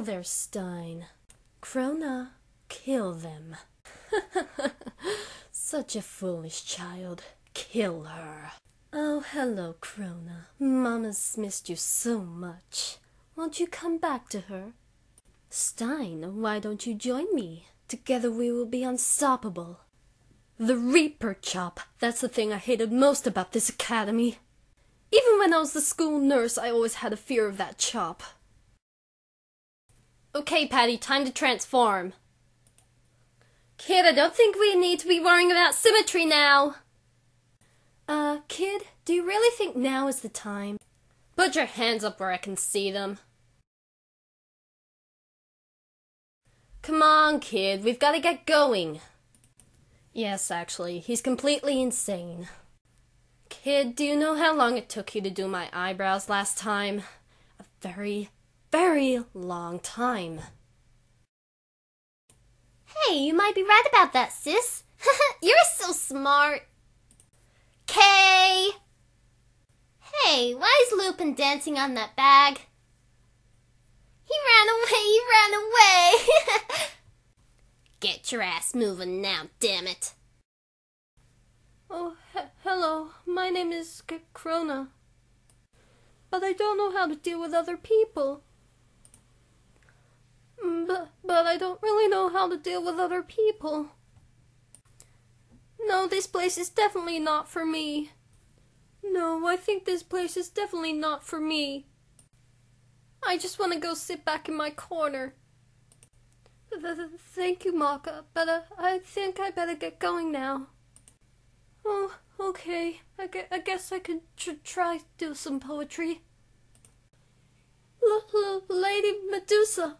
Well there, Stein. Crona, kill them. Such a foolish child. Kill her. Oh, hello, Crona. Mama's missed you so much. Won't you come back to her? Stein, why don't you join me? Together we will be unstoppable. The Reaper Chop. That's the thing I hated most about this academy. Even when I was the school nurse, I always had a fear of that chop. Okay, Patty, time to transform. Kid, I don't think we need to be worrying about symmetry now. Kid, do you really think now is the time? Put your hands up where I can see them. Come on, Kid, we've got to get going. Yes, actually, he's completely insane. Kid, do you know how long it took you to do my eyebrows last time? A very, very long time. Hey, you might be right about that, sis. You're so smart. Kay! Hey, why is Lupin dancing on that bag? He ran away! Get your ass moving now, damn it. Oh, hello. My name is Crona. But I don't know how to deal with other people. But I don't really know how to deal with other people. No, this place is definitely not for me. No, I think this place is definitely not for me. I just want to go sit back in my corner. Thank you, Maka, but I think I better get going now. Oh, okay. I guess I could try to do some poetry. Lady Medusa!